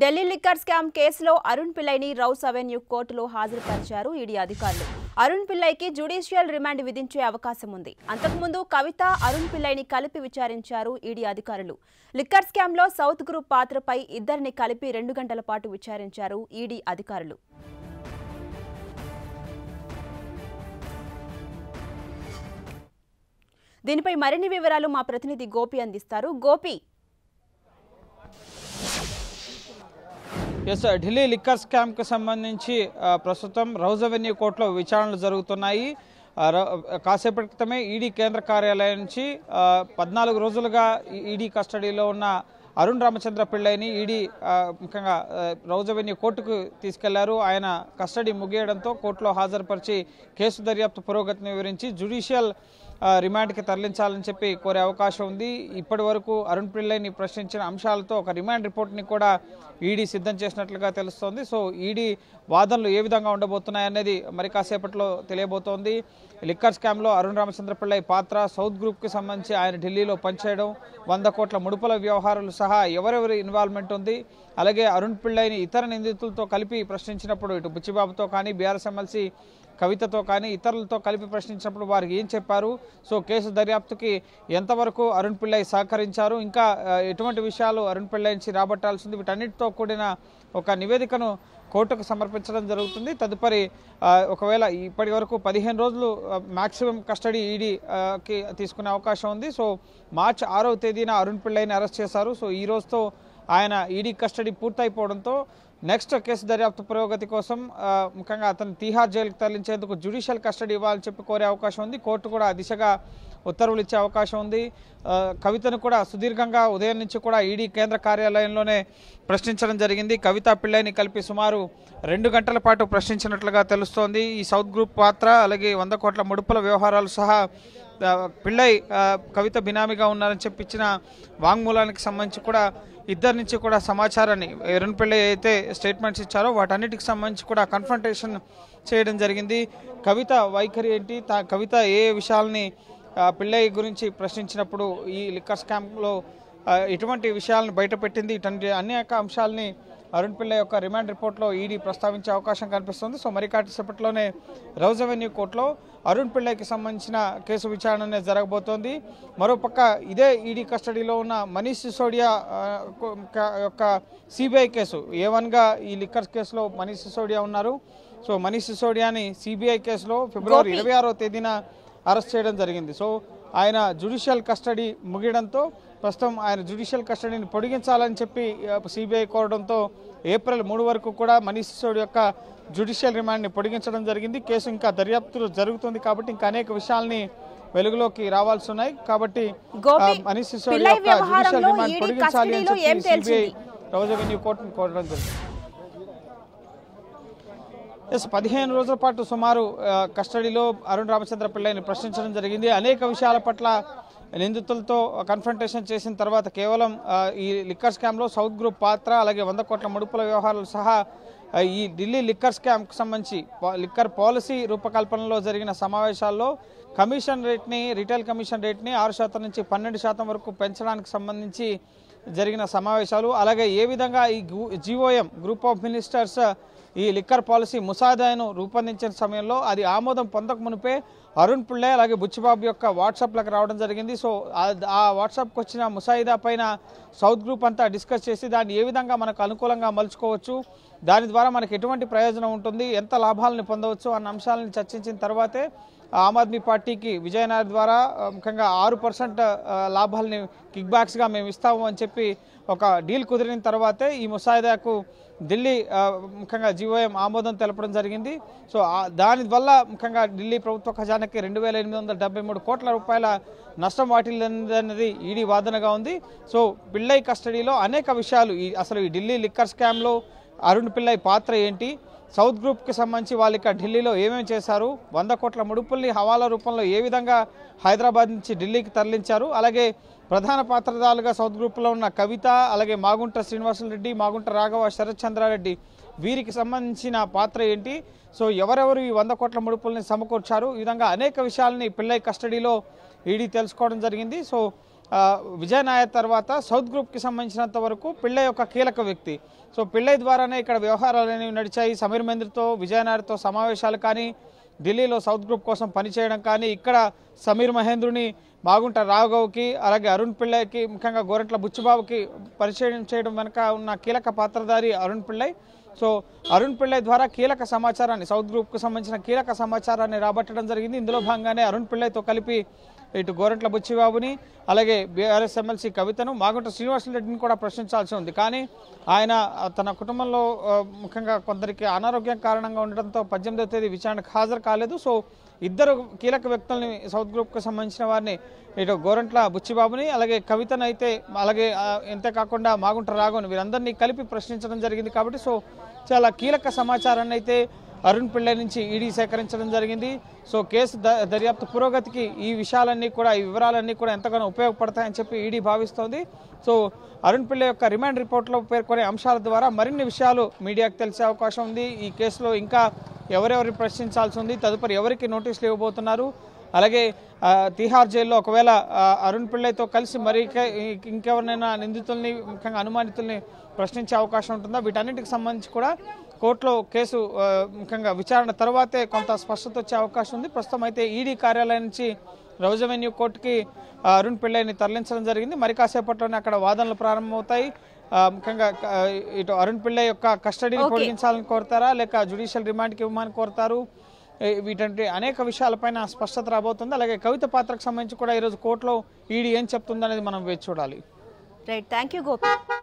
Delhi liquor scam కేసులో Arun పిల్లైని rows avenue కోర్టులో హాజరుపరిచారు ED అధికారులు. అరుణ్ పిల్లైకి జ్యుడిషియల్ రిమాండ్ విధించే అవకాశం ఉంది. అంతకుముందు కవిత, అరుణ్ పిల్లైని కలిపి విచారించారు ఈడీ అధికారులు. లిక్కర్ స్కామ్లో సౌత్ గ్రూప్ పాత్రపై ఇద్దరిని కలిపి 2 గంటల పాటు విచారించారు ఈడీ అధికారులు. దీనిపై మరిన్ని వివరాలు మా ప్రతినిధి గోపి అందిస్తారు. గోపి, ఢిల్లీ లిక్కర్ స్కామ్కు సంబంధించి ప్రస్తుతం రౌజ్ అవెన్యూ కోర్టులో విచారణలు జరుగుతున్నాయి. కాసేపటి క్రితమే ఈడీ కేంద్ర కార్యాలయం నుంచి 14 రోజులుగా ఈడీ కస్టడీలో ఉన్న అరుణ్ రామచంద్ర పిల్లైని ఈడీ ముఖ్యంగా రౌజ్ అవెన్యూ కోర్టుకు తీసుకెళ్లారు. ఆయన కస్టడీ ముగియడంతో కోర్టులో హాజరుపరిచి కేసు దర్యాప్తు పురోగతిని వివరించి జ్యుడిషియల్ రిమాండ్కి తరలించాలని చెప్పి కోరే అవకాశం ఉంది. ఇప్పటి వరకు అరుణ్ పిల్లైని ప్రశ్నించిన అంశాలతో ఒక రిమాండ్ రిపోర్ట్ని కూడా ఈడీ సిద్ధం చేసినట్లుగా తెలుస్తోంది. సో ఈడీ వాదనలు ఏ విధంగా ఉండబోతున్నాయనేది మరి కాసేపట్లో తెలియబోతోంది. లిక్కర్ స్కామ్లో అరుణ్ రామచంద్ర పిల్లై పాత్ర, సౌత్ గ్రూప్కి సంబంధించి ఆయన ఢిల్లీలో పనిచేయడం, 100 కోట్ల ముడుపుల వ్యవహారాలు సహా ఎవరెవరి ఇన్వాల్వ్మెంట్ ఉంది, అలాగే అరుణ్ పిల్లైని ఇతర నిందితులతో కలిపి ప్రశ్నించినప్పుడు ఇటు బుచ్చిబాబుతో కానీ, బీఆర్ఎస్ ఎమ్మెల్సీ కవితతో కానీ ఇతరులతో కలిపి ప్రశ్నించినప్పుడు వారికి ఏం చెప్పారు, సో కేసు దర్యాప్తుకి ఎంతవరకు అరుణ్ పిల్లై సహకరించారు, ఇంకా ఎటువంటి విషయాలు అరుణ్ పిల్లై నుంచి రాబట్టాల్సింది, వీటన్నిటితో కూడిన ఒక నివేదికను కోర్టుకు సమర్పించడం జరుగుతుంది. తదుపరి ఒకవేళ ఇప్పటి వరకు 15 రోజులు మ్యాక్సిమం కస్టడీ ఈడీకి తీసుకునే అవకాశం ఉంది. సో మార్చి 6వ తేదీన అరుణ్ పిల్లైని అరెస్ట్ చేశారు. సో ఈ రోజుతో ఆయన ఈడీ కస్టడీ పూర్తయిపోవడంతో నెక్స్ట్ కేసు దర్యాప్తు పురోగతి కోసం ముఖ్యంగా అతను తీహార్ జైలుకు తరలించేందుకు జ్యుడిషియల్ కస్టడీ ఇవ్వాలని చెప్పి కోరే అవకాశం ఉంది. కోర్టు కూడా ఆ దిశగా ఉత్తర్వులు ఇచ్చే అవకాశం ఉంది. కవితను కూడా సుదీర్ఘంగా ఉదయం నుంచి కూడా ఈడీ కేంద్ర కార్యాలయంలోనే ప్రశ్నించడం జరిగింది. కవిత, పిల్లైని కలిపి సుమారు 2 గంటల పాటు ప్రశ్నించినట్లుగా తెలుస్తోంది. ఈ సౌత్ గ్రూప్ పాత్ర, అలాగే 100 కోట్ల ముడుపుల వ్యవహారాలు సహా పిల్లై కవిత బినామీగా ఉన్నారని చెప్పి ఇచ్చిన వాంగ్మూలానికి సంబంధించి కూడా ఇద్దరి నుంచి కూడా సమాచారాన్ని అరుణ్ పిల్లై అయితే స్టేట్మెంట్స్ ఇచ్చారో వాటన్నిటికి సంబంధించి కూడా కన్ఫ్రంటేషన్ చేయడం జరిగింది. కవిత వైఖరి ఏంటి, కవిత ఏ విషయాల్ని పిల్లై గురించి ప్రశ్నించినప్పుడు ఈ లిక్కర్ స్కామ్లో ఎటువంటి విషయాలను బయటపెట్టింది, ఇటువంటి అనేక అంశాలని అరుణ్ పిల్లై యొక్క రిమాండ్ రిపోర్ట్లో ఈడీ ప్రస్తావించే అవకాశం కనిపిస్తుంది. సో మరి కాసేపట్లోనే రౌజ్ అవెన్యూ కోర్టులో అరుణ్ పిల్లైకి సంబంధించిన కేసు విచారణ జరగబోతోంది. మరోపక్క ఇదే ఈడీ కస్టడీలో ఉన్న మనీష్ సిసోడియా యొక్క సిబిఐ కేసు A1గా ఈ లిక్కర్ కేసులో మనీష్ సిసోడియా ఉన్నారు. సో మనీష్ సిసోడియాని సిబిఐ కేసులో ఫిబ్రవరి 26వ తేదీన అరెస్ట్ చేయడం జరిగింది. సో ఆయన జ్యుడిషియల్ కస్టడీ ముగియడంతో ప్రస్తుతం ఆయన జ్యుడిషియల్ కస్టడీని పొడిగించాలని చెప్పి సిబిఐ కోరడంతో ఏప్రిల్ 3 వరకు కూడా మనీష్ సిసోడియా యొక్క జ్యుడిషియల్ రిమాండ్ని పొడిగించడం జరిగింది. కేసు ఇంకా దర్యాప్తులు జరుగుతుంది కాబట్టి ఇంకా అనేక విషయాల్ని వెలుగులోకి రావాల్సి ఉన్నాయి. కాబట్టి మనీష్ సిసోడియా యొక్క జ్యుడిషియల్ రిమాండ్ పొడిగించాలి అని చెప్పి సిబిఐ రౌజ్ అవెన్యూ కోర్టును కోరడం జరిగింది. 15 రోజుల పాటు సుమారు కస్టడీలో అరుణ్ రామచంద్ర పిల్లైని ప్రశ్నించడం జరిగింది. అనేక విషయాల పట్ల నిందితులతో కన్ఫ్రంటేషన్ చేసిన తర్వాత కేవలం ఈ లిక్కర్ స్కామ్లో సౌత్ గ్రూప్ పాత్ర, అలాగే 100 కోట్ల ముడుపుల వ్యవహారాలు సహా ఈ ఢిల్లీ లిక్కర్ స్కామ్కు సంబంధించి లిక్కర్ పాలసీ రూపకల్పనలో జరిగిన సమావేశాల్లో రిటైల్ కమిషన్ రేట్ని 6% నుంచి 12% వరకు పెంచడానికి సంబంధించి జరిగిన సమావేశాలు, అలాగే ఏ విధంగా ఈ GOM గ్రూప్ ఆఫ్ మినిస్టర్స్ ఈ లిక్కర్ పాలసీ ముసాదాను రూపొందించిన సమయంలో అది ఆమోదం పొందక మునిపే అరుణ్ పిల్లై అలాగే బుచ్చిబాబు యొక్క వాట్సాప్లకు రావడం జరిగింది. సో ఆ వాట్సాప్కి వచ్చిన ముసాయిదా పైన సౌత్ గ్రూప్ అంతా డిస్కస్ చేసి దాన్ని ఏ విధంగా మనకు అనుకూలంగా మలుచుకోవచ్చు, దాని ద్వారా మనకు ఎటువంటి ప్రయోజనం ఉంటుంది, ఎంత లాభాలను పొందవచ్చు అన్న అంశాలను చర్చించిన తర్వాతే ఆమ్ ఆద్మీ పార్టీకి విజయనాథ్ ద్వారా ముఖ్యంగా 6% లాభాలని కిక్ బ్యాక్స్గా మేము ఇస్తాము అని చెప్పి ఒక డీల్ కుదిరిన తర్వాతే ఈ ముసాయిదాకు ఢిల్లీ ముఖ్యంగా GOM ఆమోదం తెలపడం జరిగింది. సో దానివల్ల ముఖ్యంగా ఢిల్లీ ప్రభుత్వ ఖజానాకి 2873 కోట్ల రూపాయల నష్టం వాటిల్లదన్నది ఈడీ వాదనగా ఉంది. సో పిల్లై కస్టడీలో అనేక విషయాలు, అసలు ఈ ఢిల్లీ లిక్కర్ స్కామ్లో అరుణ్ పిల్లై పాత్ర ఏంటి, సౌత్ గ్రూప్కి సంబంధించి వాళ్ళు ఇక్కడ ఢిల్లీలో ఏమేమి చేశారు, 100 కోట్ల ముడుపుల్ని హవాలా రూపంలో ఏ విధంగా హైదరాబాద్ నుంచి ఢిల్లీకి తరలించారు, అలాగే ప్రధాన పాత్రధారులుగా సౌత్ గ్రూప్లో ఉన్న కవిత, అలాగే మాగుంట శ్రీనివాసులరెడ్డి, మాగుంట రాఘవ, శరత్ చంద్రారెడ్డి వీరికి సంబంధించిన పాత్ర ఏంటి, సో ఎవరెవరు ఈ 100 కోట్ల ముడుపుల్ని సమకూర్చారు, ఈ విధంగా అనేక విషయాలని పిల్లై కస్టడీలో ఈడీ తెలుసుకోవడం జరిగింది. సో విజయ నాయర్ తర్వాత సౌత్ గ్రూప్కి సంబంధించినంత వరకు పిళ్ళై యొక్క కీలక వ్యక్తి. సో పిళ్ళై ద్వారానే ఇక్కడ వ్యవహారాలు అనేవి నడిచాయి. సమీర్ మహేంద్రతో విజయ నాయర్తో సమావేశాలు కానీ, ఢిల్లీలో సౌత్ గ్రూప్ కోసం పనిచేయడం కానీ, ఇక్కడ సమీర్ మహేంద్రుని మాగుంట రాఘవ్కి అలాగే అరుణ్ పిళ్ళైకి ముఖ్యంగా గోరంట్ల బుచ్చుబాబుకి పరిచయం చేయడం వెనుక ఉన్న కీలక పాత్రధారి అరుణ్ పిళ్ళై. సో అరుణ్ పిళ్ళై ద్వారా కీలక సమాచారాన్ని, సౌత్ గ్రూప్కు సంబంధించిన కీలక సమాచారాన్ని రాబట్టడం జరిగింది. ఇందులో భాగంగానే అరుణ్ పిళ్ళైతో కలిపి ఇటు గోరంట్ల బుచ్చిబాబుని అలాగే బీఆర్ఎస్ ఎమ్మెల్సీ కవితను, మాగుంట శ్రీనివాసరెడ్డిని కూడా ప్రశ్నించాల్సి ఉంది. కానీ ఆయన తన కుటుంబంలో ముఖ్యంగా కొందరికి అనారోగ్యం కారణంగా ఉండడంతో 18వ తేదీ విచారణకు హాజరు కాలేదు. సో ఇద్దరు కీలక వ్యక్తుల్ని, సౌత్ గ్రూప్కి సంబంధించిన వారిని, ఇటు గోరంట్ల బుచ్చిబాబుని అలాగే కవితను అయితే అలాగే అంతేకాకుండా మాగుంట రాఘవ్ని, వీరందరినీ కలిపి ప్రశ్నించడం జరిగింది. కాబట్టి సో చాలా కీలక సమాచారాన్ని అయితే అరుణ్ పిళ్ళై నుంచి ఈడీ సేకరించడం జరిగింది. సో కేసు దర్యాప్తు పురోగతికి ఈ విషయాలన్నీ కూడా, ఈ వివరాలన్నీ కూడా ఎంతగానో ఉపయోగపడతాయని చెప్పి ఈడీ భావిస్తోంది. సో అరుణ్ పిళ్ళై యొక్క రిమాండ్ రిపోర్ట్లో పేర్కొనే అంశాల ద్వారా మరిన్ని విషయాలు మీడియాకు తెలిసే అవకాశం ఉంది. ఈ కేసులో ఇంకా ఎవరెవరు ప్రశ్నించాల్సి ఉంది, తదుపరి ఎవరికి నోటీసులు ఇవ్వబోతున్నారు, అలాగే తిహార్ జైల్లో ఒకవేళ అరుణ్ పిళ్ళైతో కలిసి మరి ఇంకెవరినైనా నిందితుల్ని ముఖ్యంగా అనుమానితుల్ని ప్రశ్నించే అవకాశం ఉంటుందా, వీటన్నిటికి సంబంధించి కూడా కోర్టులో కేసు ముఖ్యంగా విచారణ తర్వాతే కొంత స్పష్టత వచ్చే అవకాశం ఉంది. ప్రస్తుతం అయితే ఈడీ కార్యాలయం నుంచి రౌజ్ అవెన్యూ కోర్టుకి అరుణ్ పిళ్ళైని తరలించడం జరిగింది. మరి కాసేపట్లోనే అక్కడ వాదనలు ప్రారంభమవుతాయి. ముఖ్యంగా ఇటు అరుణ్ పిళ్ళై యొక్క కస్టడీని పొడిగించాలని కోరుతారా లేక జ్యుడిషియల్ రిమాండ్కి ఇవ్వమని కోరుతారు, వీటంటే అనేక విషయాలపైన స్పష్టత రాబోతుంది. అలాగే కవిత పాత్రకు సంబంధించి కూడా ఈరోజు కోర్టులో ఈడీ ఏం చెప్తుందనేది మనం వేచి చూడాలి. Right, thank you Gopi.